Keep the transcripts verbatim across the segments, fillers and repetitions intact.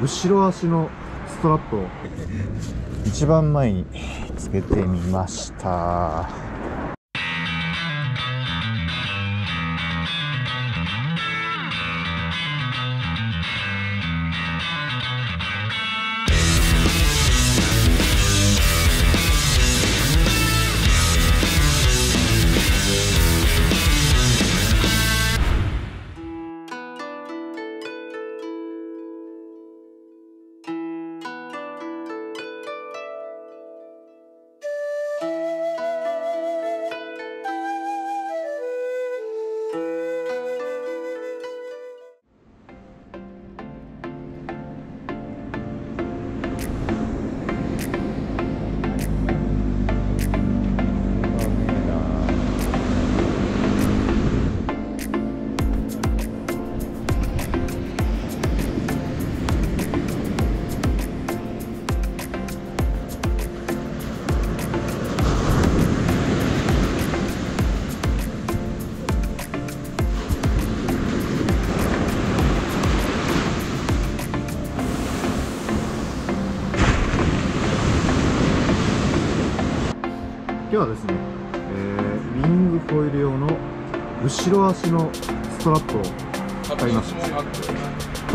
後ろ足のストラップを一番前につけてみました。今日はですね、えー、ウィングホイール用の後ろ足のストラップを買いました。ちょ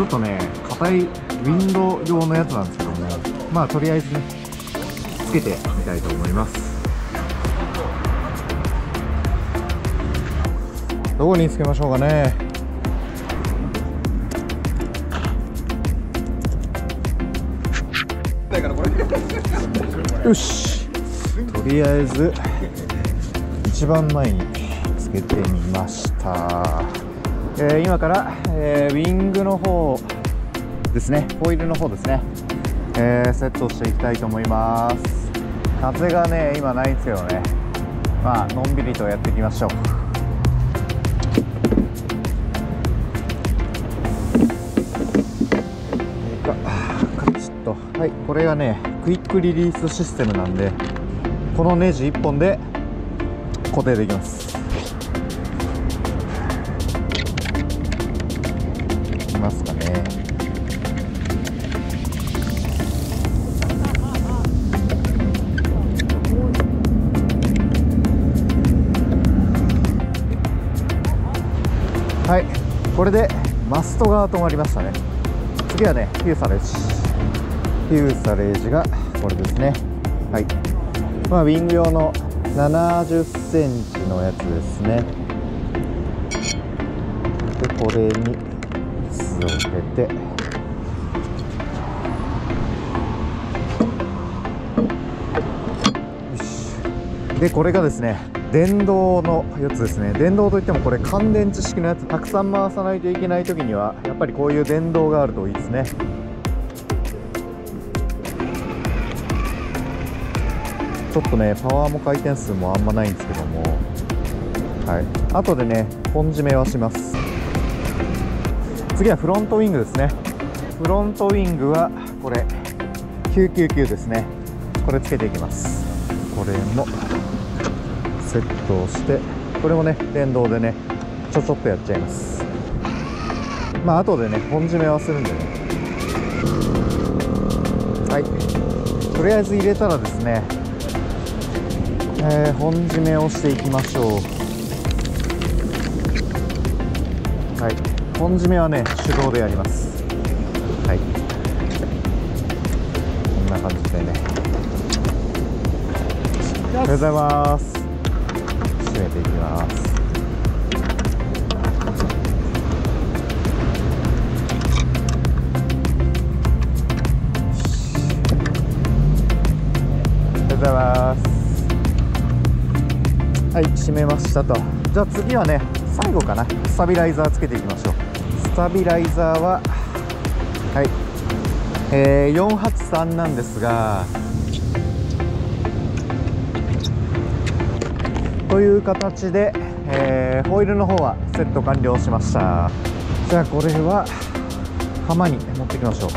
っとね、硬いウィンド用のやつなんですけども、まあとりあえずね、つけてみたいと思います。どこにつけましょうかね。よし。とりあえず一番前につけてみました、えー、今から、えー、ウィングの方ですね、ホイールの方ですね、えー、セットしていきたいと思います。風がね今ないんですけどね、まあのんびりとやっていきましょう。はい、これがねクイックリリースシステムなんで、このネジいっぽんで固定できます。いきますかね。はい、これでマストが止まりましたね。次はねフィーサレージフューサレージがこれですね。はい、まあ、ウィング用のななじゅっセンチのやつですね。でこれに筒を入れて、よし。でこれがですね電動のやつですね。電動といってもこれ乾電池式のやつ、たくさん回さないといけない時にはやっぱりこういう電動があるといいですね。ちょっとねパワーも回転数もあんまないんですけども、はい、後でね本締めはします。次はフロントウィングですね。フロントウィングはこれきゅうきゅうきゅうですね。これつけていきます。これもセットをして、これもね電動でねちょちょっとやっちゃいます。まあ後でね本締めはするんでね。はい、とりあえず入れたらですね、えー、本締めをしていきましょう。はい、本締めはね手動でやります。はい、こんな感じでね、おはようございます、締めていきます。おはようございます。はい、締めましたと。じゃあ次はね最後かな、スタビライザーつけていきましょう。スタビライザーははい、えー、よんはちさんなんですが、という形で、えー、ホイールの方はセット完了しました。じゃあこれは浜に持ってきましょう。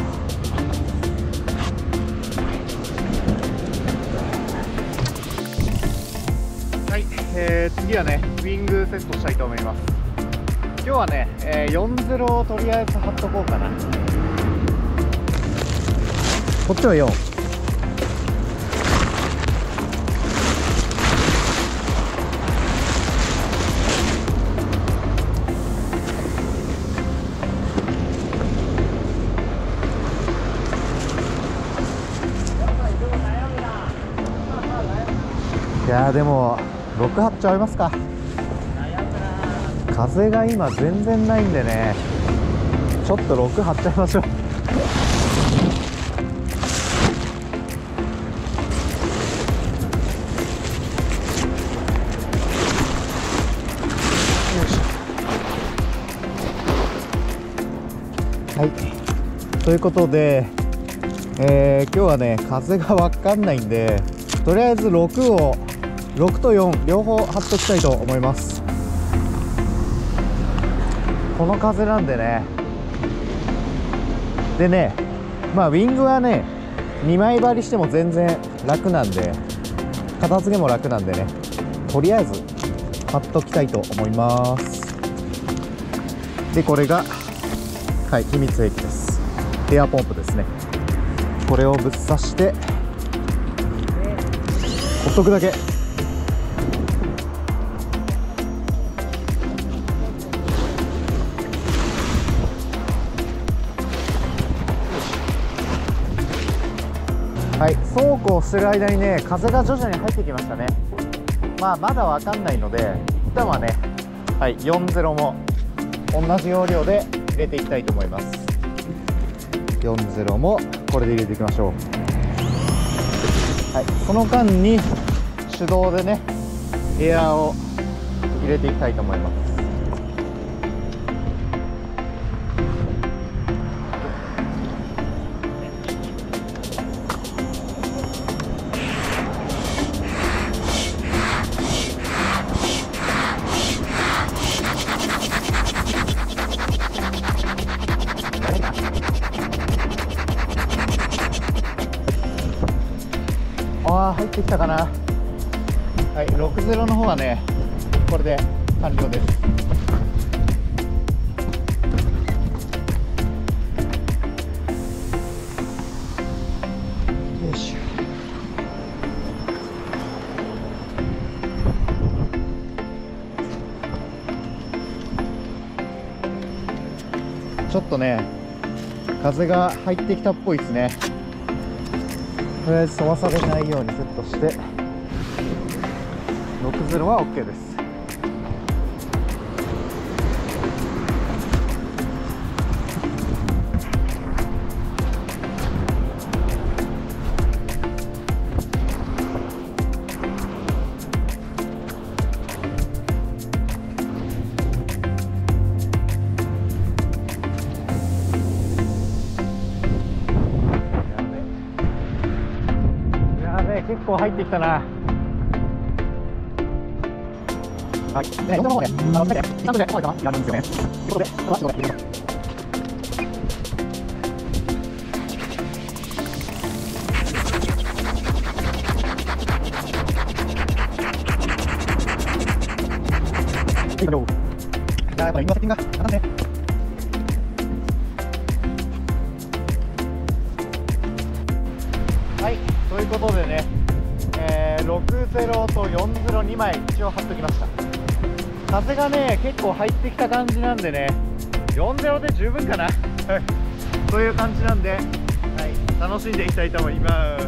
えー、次はねウィングセットしたいと思います。今日はね、えー、よんゼロをとりあえず貼っとこうかな。こっちはよん。いやーでもろくはっちゃいますか。風が今全然ないんでね、ちょっとろく張っちゃいましょう。はい、ということで、えー、今日はね風が分かんないんで、とりあえずろくをろくとよん両方張っときたいと思います。この風なんでね。でね、まあウィングはねにまい張りしても全然楽なんで、片付けも楽なんでね、とりあえず貼っときたいと思います。でこれがはい秘密兵器です。エアポンプですね。これをぶっ刺してほっとくだけ。はい、そうこうしてる間にね風が徐々に入ってきましたね。まあまだわかんないので一旦はね、はい、よんじゅうも同じ要領で入れていきたいと思います。よんじゅうもこれで入れていきましょう。はい、その間に手動でねエアーを入れていきたいと思います。あー入ってきたかな。はい、ろくじゅうの方はねこれで完了です。よいしょ。ちょっとね風が入ってきたっぽいですね。とりあえず飛ばされないようにセットしてろくじゅうは OK です。結構入ってきたな。はい、ね、こでということでね、えー、ろくじゅうとよんじゅう、にまい一応貼っときました。風がね結構入ってきた感じなんでね、よんじゅうで十分かなという感じなんで、はい、楽しんでいきたいと思います。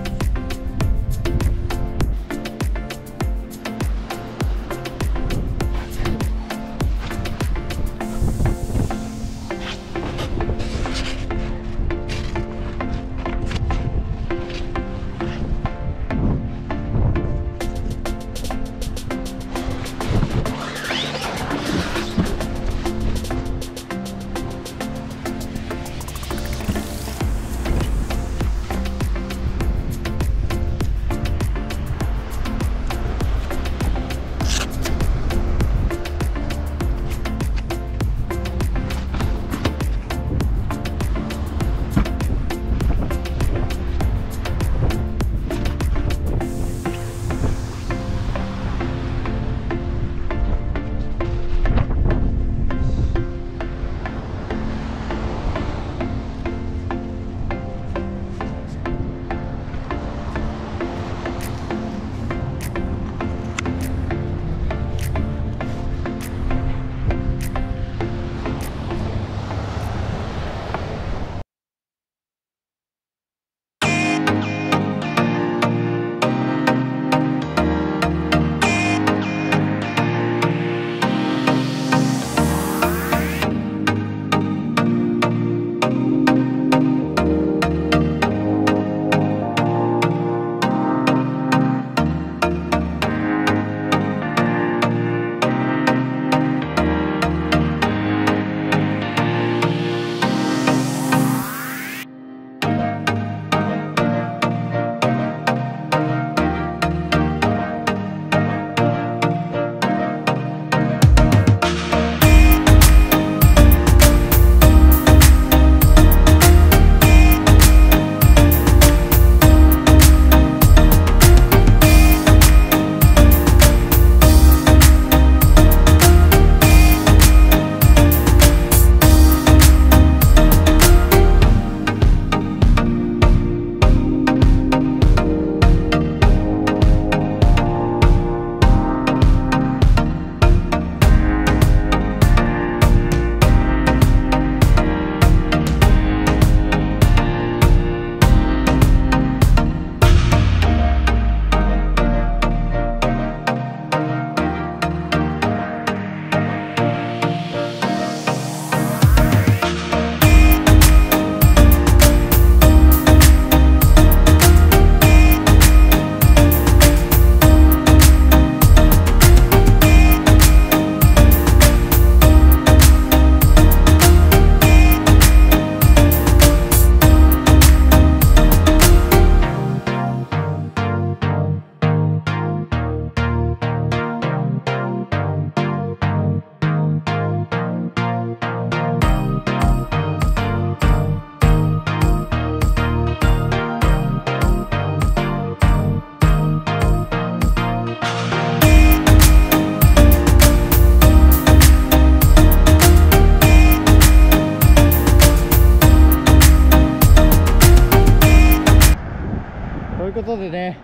いうことでね、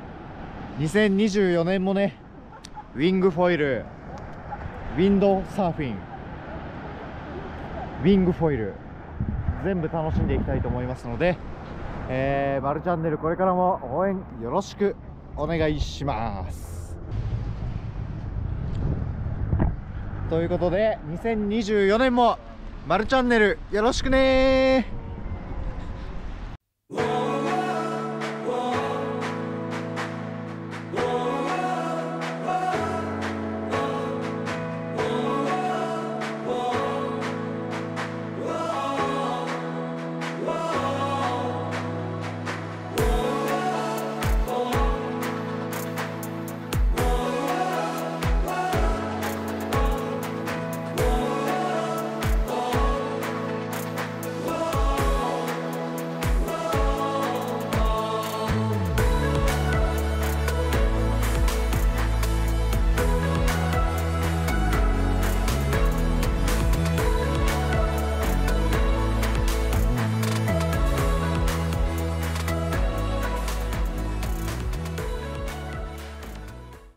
にせんにじゅうよねんもね、ウィングフォイル、ウィンドサーフィン、ウィングフォイル全部楽しんでいきたいと思いますので、えー、マルチャンネルこれからも応援よろしくお願いします。ということでにせんにじゅうよねんもマルチャンネルよろしくねー。